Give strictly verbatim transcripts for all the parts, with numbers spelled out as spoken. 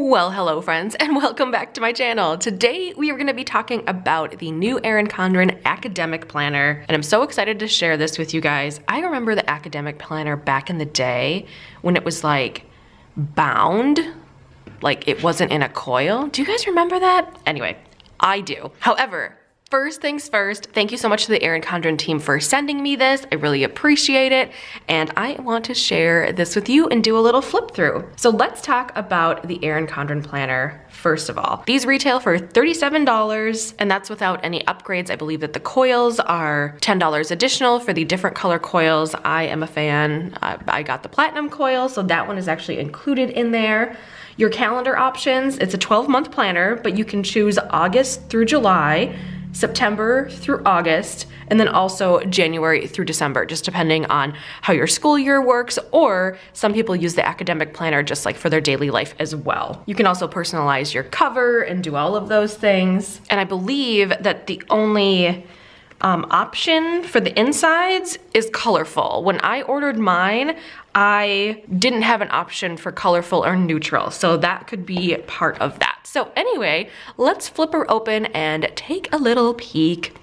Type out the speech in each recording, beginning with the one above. Well, hello friends, and welcome back to my channel. Today we are going to be talking about the new Erin Condren Academic Planner, and I'm so excited to share this with you guys. I remember the Academic Planner back in the day when it was like bound, like it wasn't in a coil. Do you guys remember that? Anyway, I do. However, first things first, thank you so much to the Erin Condren team for sending me this. I really appreciate it, and I want to share this with you and do a little flip through. So let's talk about the Erin Condren planner first of all. These retail for thirty-seven dollars, and that's without any upgrades. I believe that the coils are ten dollars additional for the different color coils. I am a fan. Uh, I got the platinum coil, so that one is actually included in there. Your calendar options, it's a twelve month planner, but you can choose August through July, September through August, and then also January through December, just depending on how your school year works, or some people use the academic planner just like for their daily life as well. You can also personalize your cover and do all of those things. And I believe that the only um, option for the insides is colorful. When I ordered mine, I didn't have an option for colorful or neutral, so that could be part of that. So anyway, let's flip her open and take a little peek.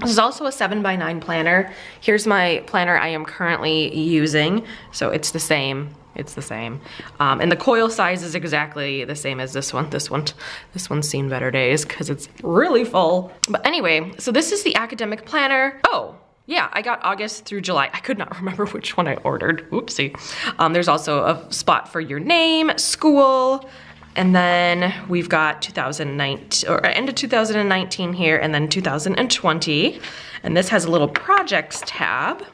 This is also a seven by nine planner. Here's my planner I am currently using. So it's the same, it's the same. Um, and the coil size is exactly the same as this one. This one, this one's seen better days because it's really full. But anyway, so this is the academic planner. Oh. Yeah, I got August through July. I could not remember which one I ordered. Oopsie. Um, there's also a spot for your name, school, and then we've got two thousand nineteen, or end of two thousand nineteen here, and then two thousand twenty. And this has a little projects tab.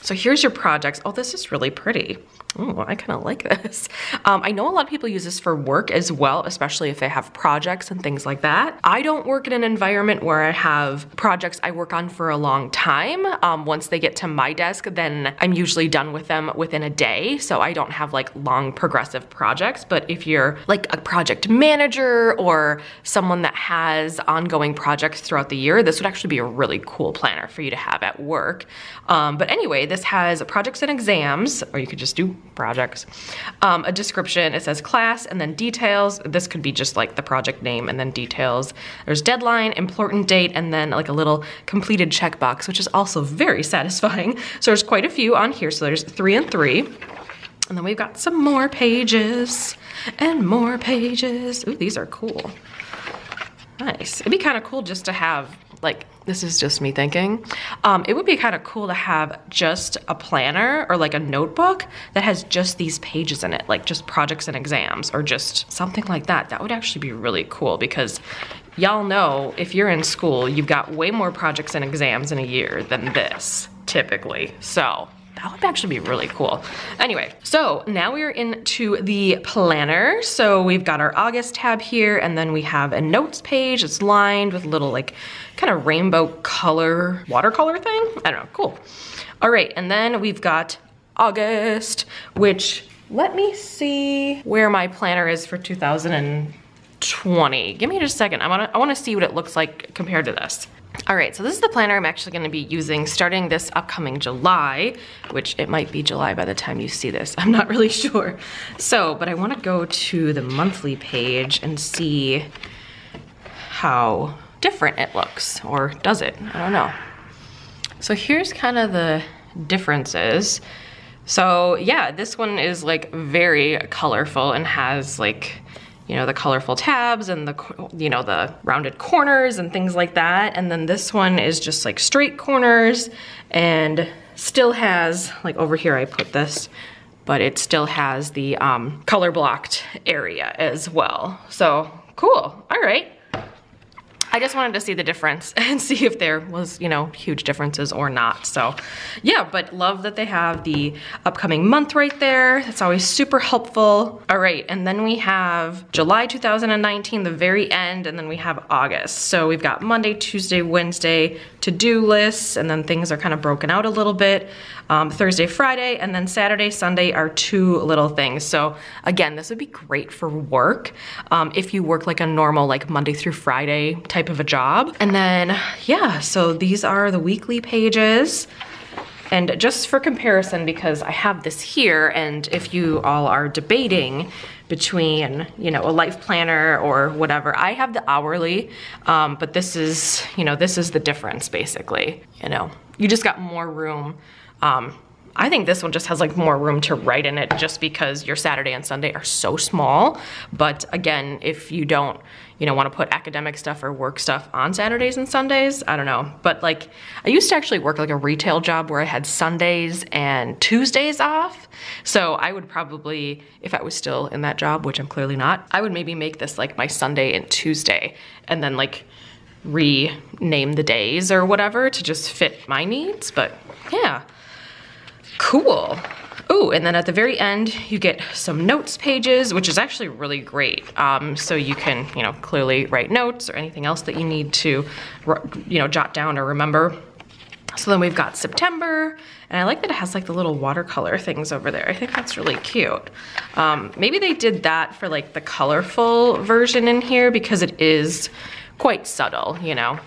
So here's your projects. Oh, this is really pretty. Oh, I kind of like this. Um, I know a lot of people use this for work as well, especially if they have projects and things like that. I don't work in an environment where I have projects I work on for a long time. Um, once they get to my desk, then I'm usually done with them within a day. So I don't have like long progressive projects. But if you're like a project manager or someone that has ongoing projects throughout the year, this would actually be a really cool planner for you to have at work. Um, but anyway, this has projects and exams, or you could just do projects, um, a description. It says class and then details. This could be just like the project name and then details. There's deadline, important date, and then like a little completed checkbox, which is also very satisfying. So there's quite a few on here. So there's three and three. And then we've got some more pages and more pages. Ooh, these are cool. Nice. It'd be kind of cool just to have like, this is just me thinking, um, it would be kind of cool to have just a planner or like a notebook that has just these pages in it, like just projects and exams or just something like that. That would actually be really cool because y'all know if you're in school, you've got way more projects and exams in a year than this typically. So that would actually be really cool. Anyway, so now we are into the planner. So we've got our August tab here, and then we have a notes page. It's lined with little like kind of rainbow color, watercolor thing. I don't know, cool. All right, and then we've got August, which let me see where my planner is for two thousand twenty. Give me just a second. I wanna, I wanna see what it looks like compared to this. All right, so this is the planner I'm actually gonna be using starting this upcoming July, which it might be July by the time you see this. I'm not really sure. So, but I wanna go to the monthly page and see how different it looks, or does it? I don't know. So here's kind of the differences. So yeah, this one is like very colorful and has like, you know, the colorful tabs and the, you know, the rounded corners and things like that. And then this one is just like straight corners and still has, like over here I put this, but it still has the um, color blocked area as well. So cool, all right. I just wanted to see the difference and see if there was, you know, huge differences or not. So yeah, but love that they have the upcoming month right there. That's always super helpful. All right, and then we have July two thousand nineteen, the very end, and then we have August. So we've got Monday, Tuesday, Wednesday, to-do lists, and then things are kind of broken out a little bit. Um, Thursday, Friday, and then Saturday, Sunday are two little things. So again, this would be great for work. Um, if you work like a normal, like Monday through Friday type of a job. And then, yeah, so these are the weekly pages. And just for comparison, because I have this here, and if you all are debating between, you know, a life planner or whatever. I have the hourly, um, but this is, you know, this is the difference basically. You know, you just got more room. Um, I think this one just has like more room to write in it just because your Saturday and Sunday are so small. But again, if you don't, you know, want to put academic stuff or work stuff on Saturdays and Sundays, I don't know. But like, I used to actually work like a retail job where I had Sundays and Tuesdays off. So I would probably, if I was still in that job, which I'm clearly not, I would maybe make this like my Sunday and Tuesday and then like rename the days or whatever to just fit my needs. But yeah. Cool. Oh, and then at the very end, you get some notes pages, which is actually really great. Um, so you can, you know, clearly write notes or anything else that you need to, you know, jot down or remember. So then we've got September, and I like that it has like the little watercolor things over there. I think that's really cute. Um, maybe they did that for like the colorful version in here because it is quite subtle, you know.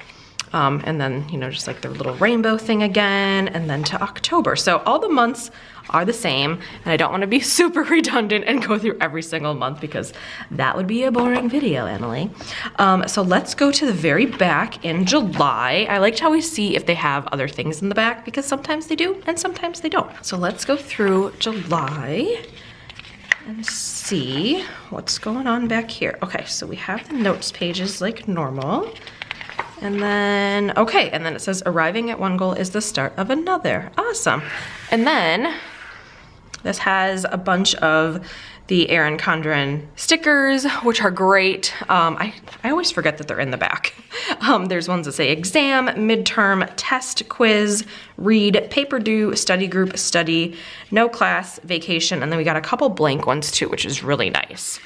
Um, and then, you know, just like the little rainbow thing again, and then to October. So all the months are the same, and I don't want to be super redundant and go through every single month because that would be a boring video, Emily. Um, so let's go to the very back in July. I liked how we see if they have other things in the back because sometimes they do and sometimes they don't. So let's go through July and see what's going on back here. Okay, so we have the notes pages like normal. And then, okay, and then it says, arriving at one goal is the start of another. Awesome. And then this has a bunch of the Erin Condren stickers, which are great. Um, I, I always forget that they're in the back. Um, there's ones that say exam, midterm, test, quiz, read, paper due, study group, study, no class, vacation, and then we got a couple blank ones too, which is really nice.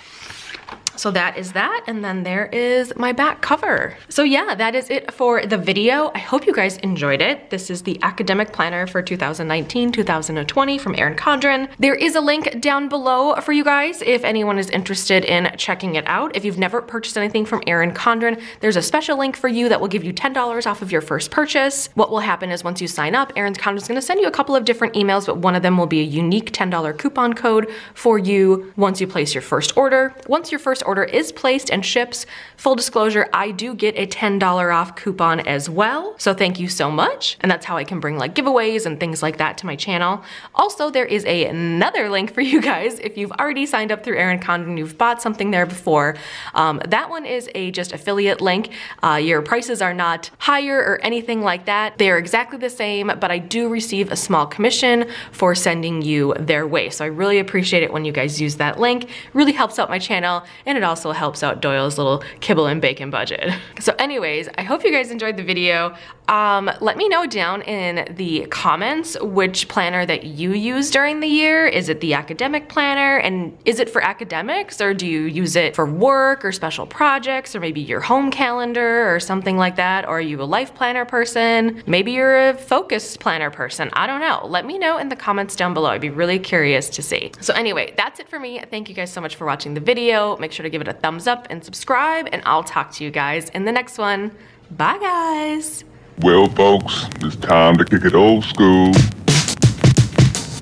So that is that, and then there is my back cover. So yeah, that is it for the video. I hope you guys enjoyed it. This is the academic planner for two thousand nineteen two thousand twenty from Erin Condren. There is a link down below for you guys if anyone is interested in checking it out. If you've never purchased anything from Erin Condren, there's a special link for you that will give you ten dollars off of your first purchase. What will happen is once you sign up, Erin Condren's gonna send you a couple of different emails, but one of them will be a unique ten dollar coupon code for you once you place your first order. Once your first order order is placed and ships, full disclosure, I do get a ten dollar off coupon as well. So thank you so much. And that's how I can bring like giveaways and things like that to my channel. Also, there is a, another link for you guys. If you've already signed up through Erin Condren, you've bought something there before. Um, that one is a just affiliate link. Uh, your prices are not higher or anything like that. They are exactly the same, but I do receive a small commission for sending you their way. So I really appreciate it when you guys use that link. Really helps out my channel, and it also helps out Doyle's little kibble and bacon budget. So anyways, I hope you guys enjoyed the video. Um, let me know down in the comments which planner that you use during the year. Is it the academic planner, and is it for academics, or do you use it for work or special projects, or maybe your home calendar or something like that? Or are you a life planner person? Maybe you're a focus planner person. I don't know. Let me know in the comments down below. I'd be really curious to see. So anyway, that's it for me. Thank you guys so much for watching the video. Make sure to give it a thumbs up and subscribe, and I'll talk to you guys in the next one. Bye, guys. Well, folks, it's time to kick it old school.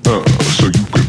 Uh, so you can